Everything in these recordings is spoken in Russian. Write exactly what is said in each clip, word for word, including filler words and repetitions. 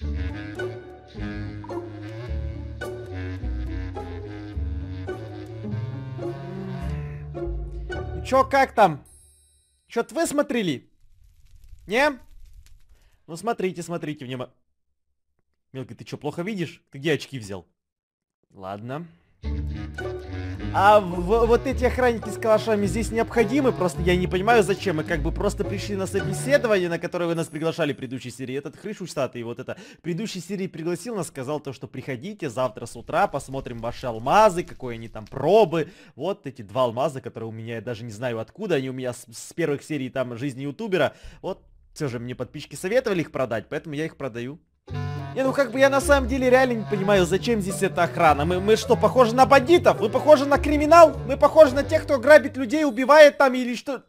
Ну чё, как там? Чё-то вы смотрели? Не? Ну смотрите, смотрите, внимание. Мелкий, ты чё, плохо видишь? Ты где очки взял? Ладно. А вот эти охранники с калашами здесь необходимы, просто я не понимаю зачем. Мы как бы просто пришли на собеседование, на которое вы нас приглашали в предыдущей серии. Этот хрыш усатый, вот это, в предыдущей серии пригласил нас, сказал то, что приходите завтра с утра, посмотрим ваши алмазы, какой они там пробы. Вот эти два алмаза, которые у меня, я даже не знаю откуда, они у меня с, с первых серий там жизни ютубера. Вот, все же мне подписчики советовали их продать, поэтому я их продаю. Не, ну как бы я на самом деле реально не понимаю, зачем здесь эта охрана. Мы, мы что, похожи на бандитов? Мы похожи на криминал? Мы похожи на тех, кто грабит людей, убивает там или что?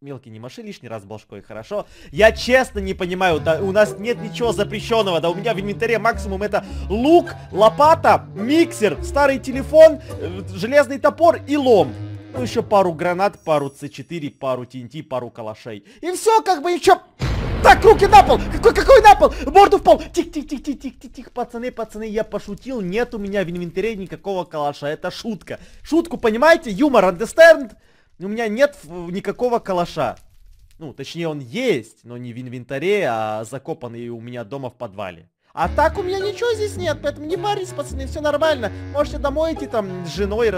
Мелкий, не маши лишний раз башкой, хорошо? Я честно не понимаю, да у нас нет ничего запрещенного, да у меня в инвентаре максимум это лук, лопата, миксер, старый телефон, железный топор и лом. Ну еще пару гранат, пару цэ четыре, пару тэ эн тэ, пару калашей. И все, как бы еще... Так, руки на пол! Какой, какой на пол? Морду в пол! Тихо-тихо-тихо-тихо-тихо-тихо, пацаны, пацаны, я пошутил, нет у меня в инвентаре никакого калаша, это шутка. Шутку, понимаете? Юмор, understand? У меня нет никакого калаша. Ну, точнее, он есть, но не в инвентаре, а закопанный у меня дома в подвале. А так у меня ничего здесь нет, поэтому не парьтесь, пацаны, все нормально. Можете домой идти там с женой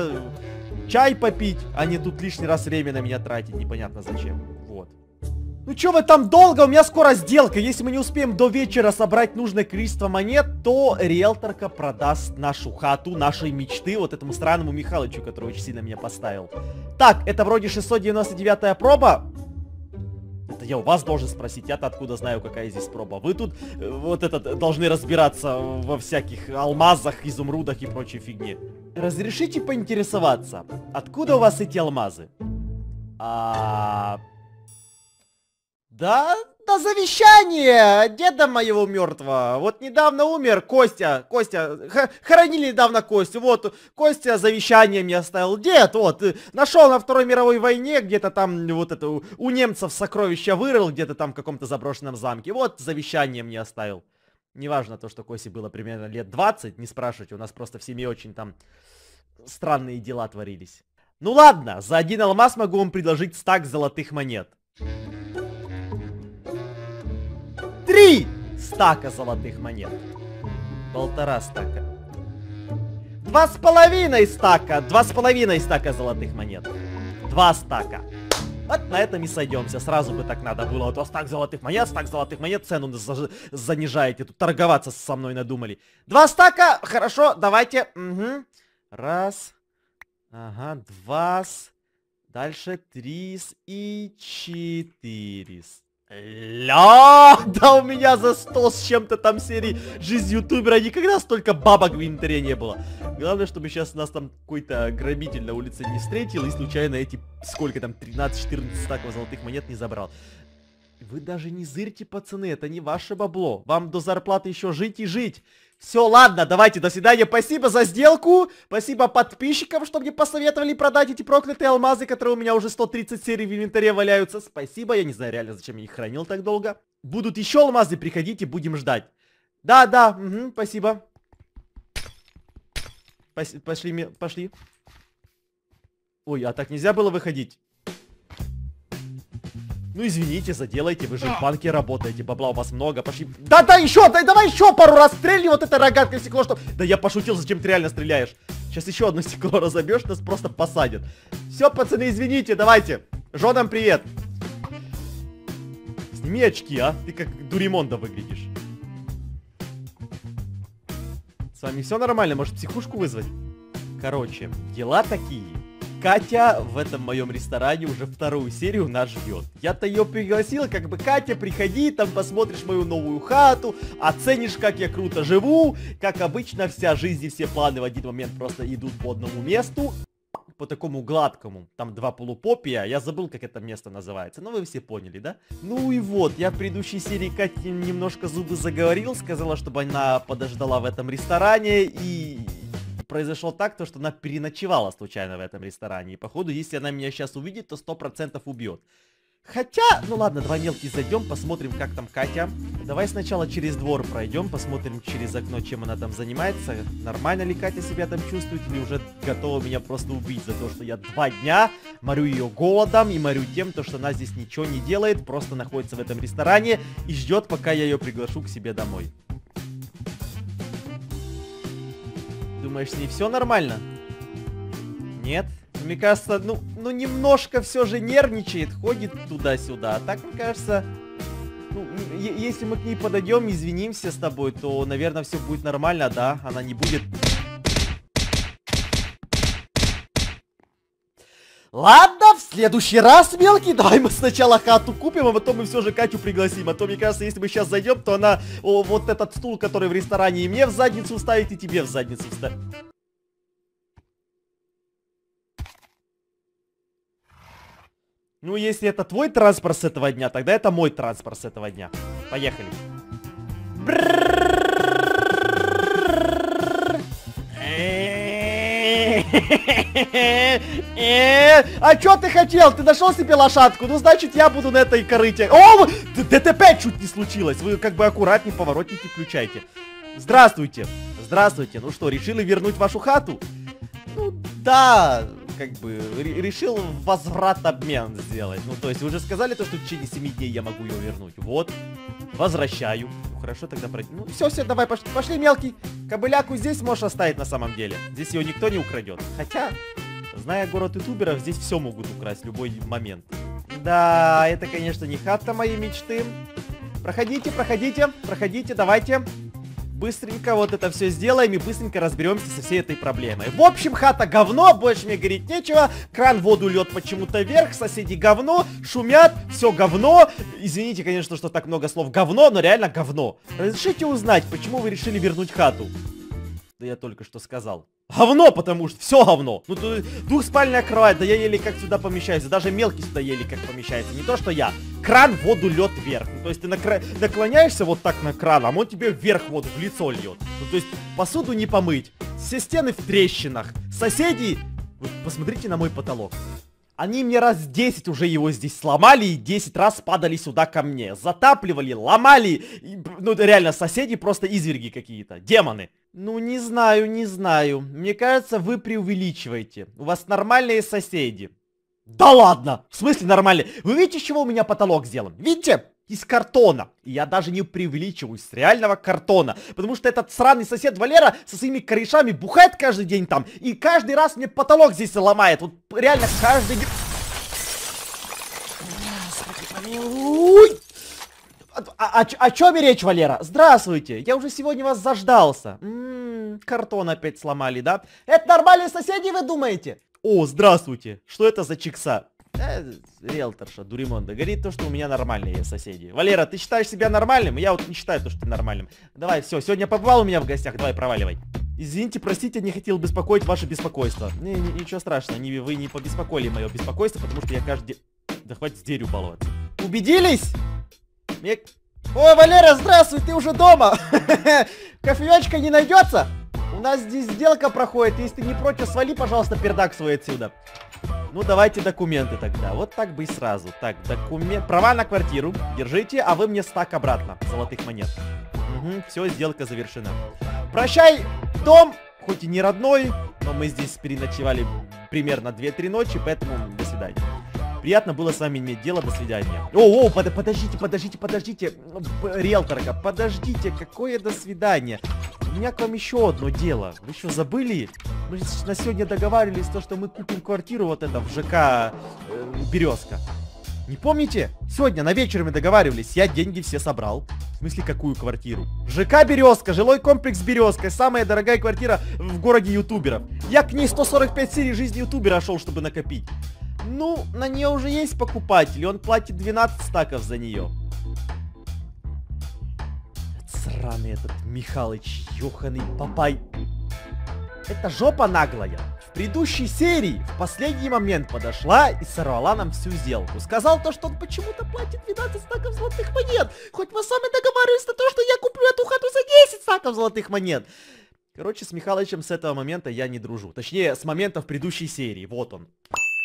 чай попить, а не тут лишний раз время на меня тратить, непонятно зачем. Вот. Ну чё вы там долго? У меня скоро сделка. Если мы не успеем до вечера собрать нужное количество монет, то риэлторка продаст нашу хату, нашей мечты вот этому странному Михалычу, который очень сильно меня поставил. Так, это вроде шестьсот девяносто девятая проба. Это я у вас должен спросить. Я-то откуда знаю, какая здесь проба? Вы тут э, вот это должны разбираться во всяких алмазах, изумрудах и прочей фигне. Разрешите поинтересоваться, откуда у вас эти алмазы? А... Да, да, завещание деда моего мертвого. Вот недавно умер Костя, Костя, хоронили недавно Костю, вот, Костя завещание мне оставил дед, вот, нашел на Второй мировой войне, где-то там, вот это, у немцев сокровища вырыл, где-то там в каком-то заброшенном замке, вот, завещание мне оставил. Неважно то, что Косе было примерно лет двадцать, не спрашивайте, у нас просто в семье очень там странные дела творились. Ну ладно, за один алмаз могу вам предложить стак золотых монет. Три стака золотых монет. Полтора стака. Два с половиной стака. Два с половиной стака золотых монет. Два стака. Вот на этом и сойдемся. Сразу бы так надо было. Вот стак золотых монет, стак золотых монет. Цену занижаете. Тут торговаться со мной надумали. Два стака. Хорошо, давайте. Угу. Раз. Ага, два. Дальше три и четыре. Ля, да у меня за сто с чем-то там серии «Жизнь ютубера» никогда столько бабок в инвентаре не было. Главное, чтобы сейчас нас там какой-то грабитель на улице не встретил и случайно эти, сколько там, тринадцать-четырнадцать стаков золотых монет не забрал. Вы даже не зырьте, пацаны, это не ваше бабло. Вам до зарплаты еще жить и жить. Все, ладно, давайте, до свидания. Спасибо за сделку. Спасибо подписчикам, что мне посоветовали продать эти проклятые алмазы, которые у меня уже сто тридцать серий в инвентаре валяются. Спасибо, я не знаю реально, зачем я их хранил так долго. Будут еще алмазы, приходите, будем ждать. Да, да, угу, спасибо. Пос пошли, пошли. Ой, а так нельзя было выходить? Ну извините, заделайте, вы же в банке работаете, бабла у вас много, пошли. Да-да, еще, да, давай еще пару раз стрельни вот это рогаткой в стекло, что... Да я пошутил, зачем ты реально стреляешь? Сейчас еще одно стекло разобьешь, нас просто посадят. Все, пацаны, извините, давайте. Жонам привет. Сними очки, а? Ты как Дуримонда выглядишь. С вами все нормально, может психушку вызвать? Короче, дела такие. Катя в этом моем ресторане уже вторую серию нас ждет. Я-то ее пригласил, как бы, Катя, приходи, там посмотришь мою новую хату, оценишь, как я круто живу. Как обычно, вся жизнь и все планы в один момент просто идут по одному месту. По такому гладкому. Там два полупопия. Я забыл, как это место называется. Но вы все поняли, да? Ну и вот, я в предыдущей серии Кате немножко зубы заговорил. Сказала, чтобы она подождала в этом ресторане и... Произошло так, то, что она переночевала случайно в этом ресторане. И походу, если она меня сейчас увидит, то сто процентов убьет. Хотя, ну ладно, два мелких зайдем, посмотрим, как там Катя. Давай сначала через двор пройдем, посмотрим через окно, чем она там занимается. Нормально ли Катя себя там чувствует или уже готова меня просто убить за то, что я два дня морю ее голодом и морю тем, что она здесь ничего не делает, просто находится в этом ресторане и ждет, пока я ее приглашу к себе домой. Думаешь, с ней все нормально? Нет? Мне кажется, ну, ну немножко все же нервничает, ходит туда-сюда. А так, мне кажется, ну, если мы к ней подойдем, извинимся с тобой, то, наверное, все будет нормально, да? Она не будет... Ладно, в следующий раз, мелкий, давай мы сначала хату купим, а потом мы все же Катю пригласим. А то, мне кажется, если мы сейчас зайдем, то она о, вот этот стул, который в ресторане, и мне в задницу вставит, и тебе в задницу вставит. Ну, если это твой транспорт с этого дня, тогда это мой транспорт с этого дня. Поехали. А чё ты хотел? Ты нашел себе лошадку? Ну, значит, я буду на этой корыте. О, ДТП чуть не случилось. Вы как бы аккуратнее поворотники включайте. Здравствуйте. Здравствуйте. Ну что, решили вернуть вашу хату? Ну, да... как бы, решил возврат-обмен сделать. Ну, то есть, вы уже сказали то, что в течение семи дней я могу ее вернуть. Вот. Возвращаю. Ну, хорошо, тогда пройти. Ну, все, все, давай, пошли, пошли, мелкий. Кобыляку здесь можешь оставить на самом деле. Здесь ее никто не украдет. Хотя, зная город ютуберов, здесь все могут украсть в любой момент. Да, это, конечно, не хата моей мечты. Проходите, проходите, проходите, давайте. Быстренько вот это все сделаем и быстренько разберемся со всей этой проблемой. В общем, хата говно, больше мне говорить нечего. Кран воду льет почему-то вверх, соседи говно, шумят, все говно. Извините, конечно, что так много слов говно, но реально говно. Разрешите узнать, почему вы решили вернуть хату? Да я только что сказал. Говно, потому что все говно. Ну, тут двухспальная кровать, да я еле как сюда помещаюсь. Да даже мелкий сюда еле как помещается. Не то, что я. Кран воду льет вверх. Ну, то есть ты накр... наклоняешься вот так на кран, а он тебе вверх воду в лицо льет. Ну, то есть посуду не помыть. Все стены в трещинах. Соседи... Вот посмотрите на мой потолок. Они мне раз десять уже его здесь сломали и десять раз падали сюда ко мне. Затапливали, ломали. Ну, реально, соседи просто изверги какие-то. Демоны. Ну, не знаю, не знаю. Мне кажется, вы преувеличиваете. У вас нормальные соседи. Да ладно! В смысле нормальные? Вы видите, из чего у меня потолок сделан? Видите? Из картона. И я даже не преувеличиваю, с реального картона. Потому что этот сраный сосед Валера со своими корешами бухает каждый день там. И каждый раз мне потолок здесь ломает. Вот реально каждый день... А, о, о чем речь, Валера? Здравствуйте, я уже сегодня вас заждался. М-м, картон опять сломали, да? Это нормальные соседи, вы думаете? О, здравствуйте, что это за чикса? Э, риэлторша, Дуримонда, говорит то, что у меня нормальные соседи. Валера, ты считаешь себя нормальным? Я вот не считаю то, что ты нормальным. Давай, все, сегодня побывал у меня в гостях, давай, проваливай. Извините, простите, не хотел беспокоить ваше беспокойство. Не, не, ничего страшного, не, вы не побеспокоили мое беспокойство, потому что я каждый... Да хватит с дверью баловаться. Убедились? Мне... О, Валера, здравствуй, ты уже дома. Кофеечка не найдется? У нас здесь сделка проходит. Если ты не против, свали, пожалуйста, пердак свой отсюда. Ну, давайте документы тогда. Вот так бы и сразу. Так, документ... Права на квартиру. Держите, а вы мне стак обратно. Золотых монет. Угу, все, сделка завершена. Прощай, дом. Хоть и не родной, но мы здесь переночевали примерно две-три ночи, поэтому до свидания. Приятно было с вами иметь дело, до свидания. О, о, под, подождите, подождите, подождите, риэлторка, подождите, какое до свидания. У меня к вам еще одно дело. Вы что, забыли? Мы на сегодня договаривались, то, что мы купим квартиру вот это в ЖК э, Березка. Не помните? Сегодня на вечер мы договаривались, я деньги все собрал. В смысле, какую квартиру? ЖК Березка, жилой комплекс Березка, самая дорогая квартира в городе ютуберов. Я к ней сто сорок пять серий жизни ютубера шел, чтобы накопить. Ну, на нее уже есть покупатель, и он платит двенадцать стаков за нее. Сраный этот Михалыч, ёханый папай. Это жопа наглая. В предыдущей серии в последний момент подошла и сорвала нам всю сделку. Сказал то, что он почему-то платит двенадцать стаков золотых монет. Хоть мы сами договаривались на то, что я куплю эту хату за десять стаков золотых монет. Короче, с Михалычем с этого момента я не дружу. Точнее, с момента в предыдущей серии. Вот он.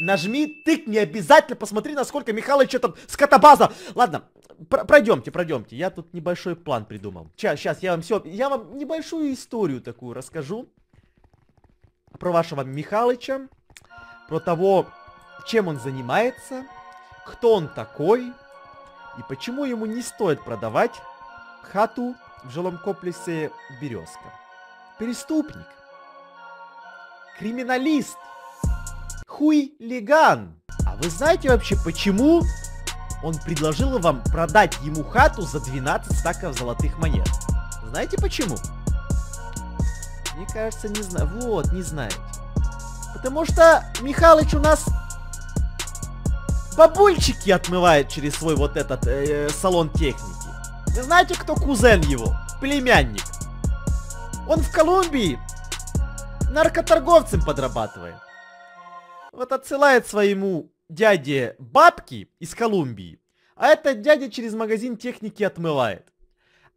нажми, тыкни, обязательно посмотри, насколько Михалыч там скотобаза. Ладно, пройдемте, пройдемте. Я тут небольшой план придумал. Сейчас, сейчас я вам все, я вам небольшую историю такую расскажу про вашего Михалыча, про того, чем он занимается, кто он такой и почему ему не стоит продавать хату в жилом комплексе «Березка». Преступник, криминалист, хуйлиган. А вы знаете вообще, почему он предложил вам продать ему хату за двенадцать стаков золотых монет? Знаете почему? Мне кажется, не знаю. Вот, не знаете. Потому что Михалыч у нас бабульчики отмывает через свой вот этот э, салон техники. Вы знаете, кто кузен его? Племянник. Он в Колумбии наркоторговцем подрабатывает. Вот отсылает своему дяде бабки из Колумбии, а этот дядя через магазин техники отмывает.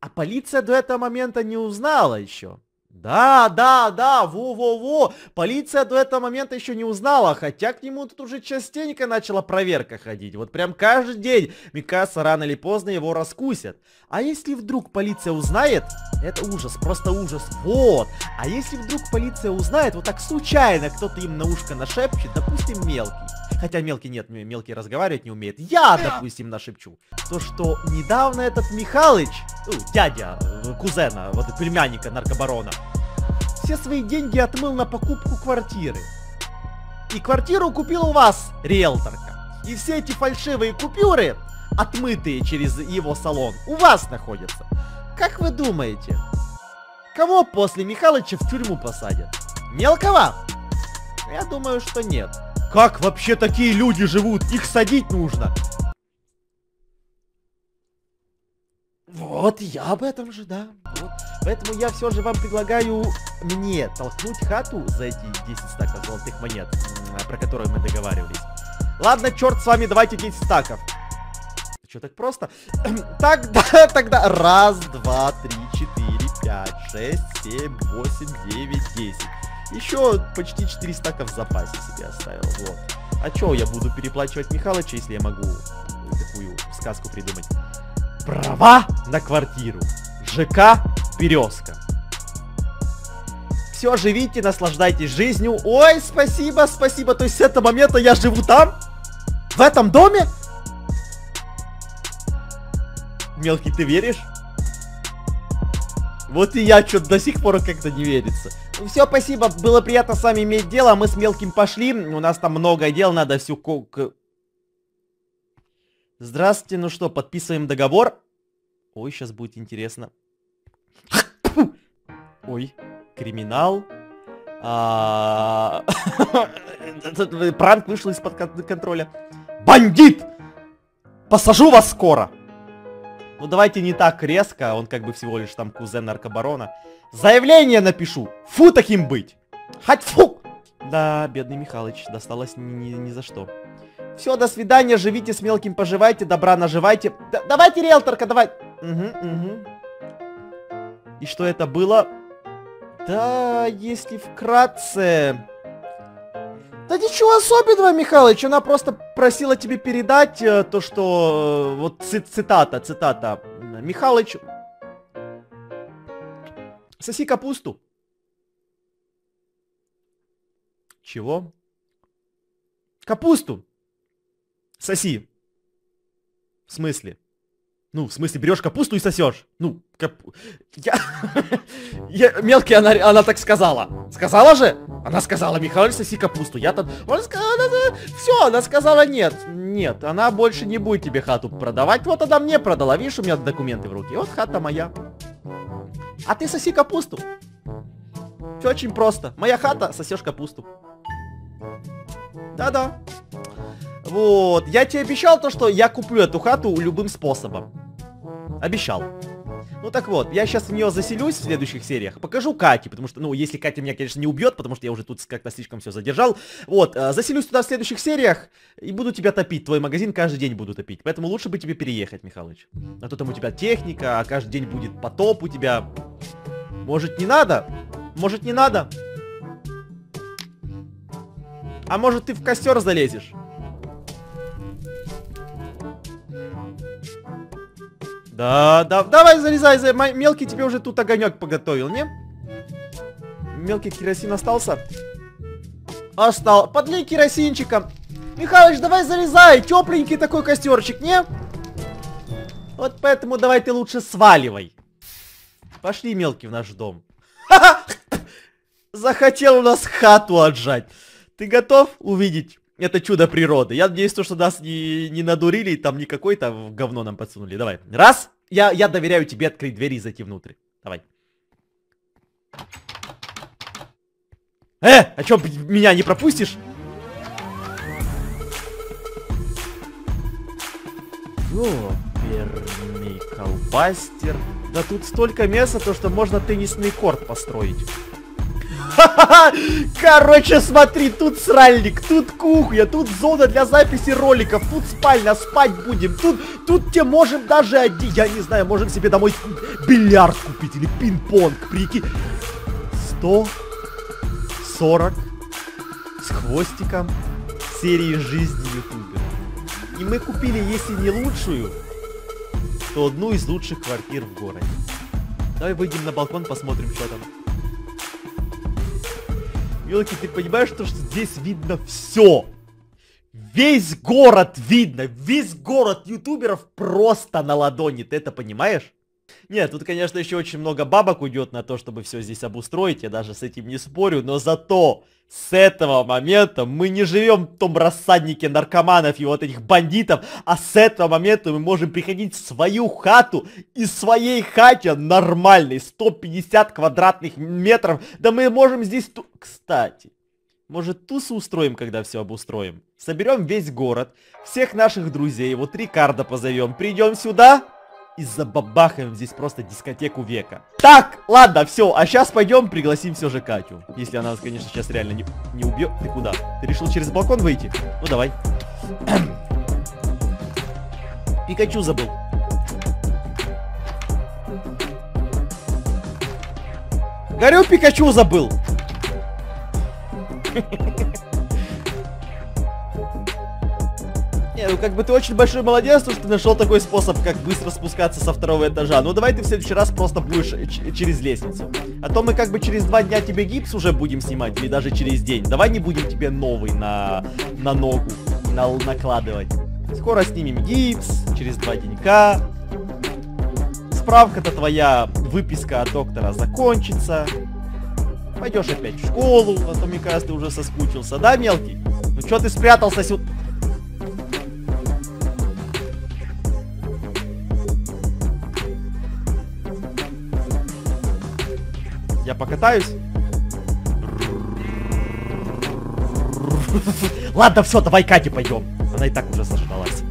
А полиция до этого момента не узнала еще. Да, да, да, во-во-во, полиция до этого момента еще не узнала, хотя к нему тут уже частенько начала проверка ходить, вот прям каждый день, мне кажется, рано или поздно его раскусят. А если вдруг полиция узнает, это ужас, просто ужас, вот, а если вдруг полиция узнает, вот так случайно кто-то им на ушко нашепчет, допустим, мелкий, хотя мелкий нет, мелкий разговаривать не умеет, я, допустим, нашепчу, то что недавно этот Михалыч, дядя кузена, вот племянника наркобарона, все свои деньги отмыл на покупку квартиры. И квартиру купил у вас риэлторка. И все эти фальшивые купюры, отмытые через его салон, у вас находятся. Как вы думаете, кого после Михалыча в тюрьму посадят? Мелкого? Я думаю, что нет. Как вообще такие люди живут? Их садить нужно. Вот я об этом же, да. Вот. Поэтому я все же вам предлагаю мне толкнуть хату за эти десять стаков золотых монет, про которые мы договаривались. Ладно, черт с вами, давайте десять стаков. Что, так просто? Тогда, тогда. Раз, два, три, четыре, пять, шесть, семь, восемь, девять, десять. Еще почти четыре стака в запасе себе оставил. Вот. А че я буду переплачивать Михалыча, если я могу такую сказку придумать? Права на квартиру. ЖК «Березка». Все, живите, наслаждайтесь жизнью. Ой, спасибо, спасибо. То есть с этого момента я живу там? В этом доме? Мелкий, ты веришь? Вот и я что-то до сих пор как-то не верится. Все, спасибо. Было приятно с вами иметь дело. Мы с Мелким пошли. У нас там много дел. Надо всю... Здравствуйте, ну что, подписываем договор. Ой, сейчас будет интересно. Ой, криминал. Пранк вышел из-под контроля. Бандит! Посажу вас скоро! Ну давайте не так резко, он как бы всего лишь там кузен наркобарона. Заявление напишу! Фу таким быть! Хоть фу! Да, бедный Михалыч, досталось ни за что. Все, до свидания, живите с Мелким, поживайте, добра наживайте. Д давайте, риэлторка, давай. Угу, угу. И что это было? Да, если вкратце... Да ничего особенного, Михалыч, она просто просила тебе передать э, то, что... Вот цитата, цитата. Михалыч... Соси капусту. Чего? Капусту. Соси. В смысле? Ну, в смысле, берешь капусту и сосешь. Ну, кап... Я... Я... Мелкий, она, она так сказала. Сказала же? Она сказала, Михалыч, соси капусту. Я там... Она сказала... Все, она сказала нет. Нет, она больше не будет тебе хату продавать. Вот она мне продала. Видишь, у меня документы в руке. Вот хата моя. А ты соси капусту. Все очень просто. Моя хата, сосешь капусту. Да-да. Вот, я тебе обещал то, что я куплю эту хату любым способом. Обещал. Ну так вот, я сейчас в нее заселюсь в следующих сериях. Покажу Кате, потому что, ну, если Катя меня, конечно, не убьет, потому что я уже тут как-то слишком все задержал. Вот, э, заселюсь туда в следующих сериях и буду тебя топить. Твой магазин каждый день буду топить. Поэтому лучше бы тебе переехать, Михалыч. А то там у тебя техника, а каждый день будет потоп у тебя. Может, не надо? Может, не надо? А может, ты в костер залезешь? Да, да, давай залезай, залезай. Мелкий тебе уже тут огонек подготовил, не? Мелкий керосин остался? Остал. Подлей керосинчика. Михалыч, давай залезай. Тепленький такой костерчик, не? Вот поэтому давай ты лучше сваливай. Пошли, Мелкий, в наш дом. Захотел у нас хату отжать. Ты готов увидеть это чудо природы? Я надеюсь, что нас не, не надурили, и там не какой-то говно нам подсунули. Давай. Раз. Я, я доверяю тебе открыть дверь и зайти внутрь. Давай. Э, а чё, меня не пропустишь? Ёперный колбастер. Да тут столько места, то что можно теннисный корт построить. Короче, смотри, тут сральник, тут кухня, тут зона для записи роликов, тут спальня, спать будем, тут, тут тебе можем даже один, я не знаю, можем себе домой бильярд купить или пинг-понг, прикинь. сто сорок с хвостиком серии жизни ютубера. И мы купили, если не лучшую, то одну из лучших квартир в городе. Давай выйдем на балкон, посмотрим, что там. Мелкий, ты понимаешь, что здесь видно все? Весь город видно, весь город ютуберов просто на ладони, ты это понимаешь? Нет, тут, конечно, еще очень много бабок уйдет на то, чтобы все здесь обустроить, я даже с этим не спорю, но зато с этого момента мы не живем в том рассаднике наркоманов и вот этих бандитов, а с этого момента мы можем приходить в свою хату и в своей хате нормальной, сто пятьдесят квадратных метров, да мы можем здесь... Ту... Кстати, может тусу устроим, когда все обустроим? Соберем весь город, всех наших друзей, вот Рикардо позовем, придем сюда... И забабахаем здесь просто дискотеку века. Так, ладно, все, а сейчас пойдем пригласим все же Катю. Если она нас, конечно, сейчас реально не, не убьет. Ты куда? Ты решил через балкон выйти? Ну давай. Пикачу забыл. Горю, Пикачу забыл. Не, ну как бы ты очень большой молодец, что ты нашел такой способ, как быстро спускаться со второго этажа. Ну давай ты в следующий раз просто будешь через лестницу. А то мы как бы через два дня тебе гипс уже будем снимать, или даже через день. Давай не будем тебе новый на, на ногу на накладывать. Скоро снимем гипс, через два денька. Справка-то твоя, выписка от доктора закончится. Пойдешь опять в школу, а то, мне кажется, ты уже соскучился. Да, Мелкий? Ну чё ты спрятался сюда? Я покатаюсь. Ладно, все, давай Кате пойдем. Она и так уже заждалась.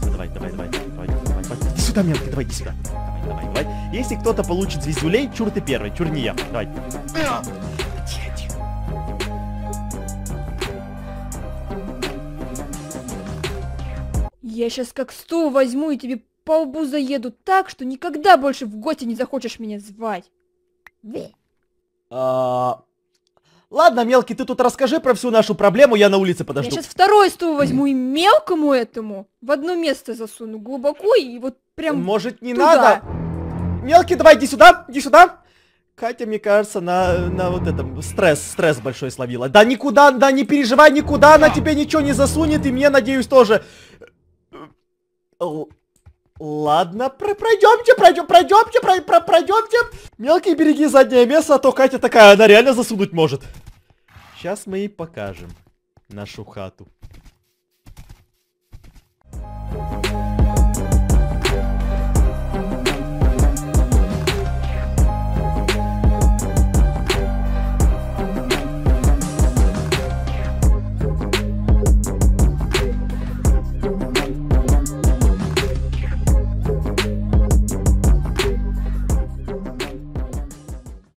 Все, давай, давай, давай, давай, давай, давай. Иди сюда, Мелкий, давай, иди сюда. Давай, давай, давай. Если кто-то получит звездюлей, чур ты первый, чур не я. Давай. Тихо, тихо. Я сейчас как стул возьму и тебе по лбу заеду так, что никогда больше в гости не захочешь меня звать. А... Ладно, Мелкий, ты тут расскажи про всю нашу проблему, я на улице подожду. Я сейчас второй стул возьму и мелкому этому в одно место засуну глубоко и вот прям. Может, не туда. Надо? Мелкий, давай иди сюда, иди сюда. Катя, мне кажется, на, на вот этом стресс, стресс большой словила. Да никуда, да не переживай, никуда она тебе ничего не засунет и мне, надеюсь, тоже. Ладно, пройдемте, пройдем, пройдемте, пройдемте. Мелкий, береги заднее место, а то Катя такая, она реально засунуть может. Сейчас мы ей покажем нашу хату.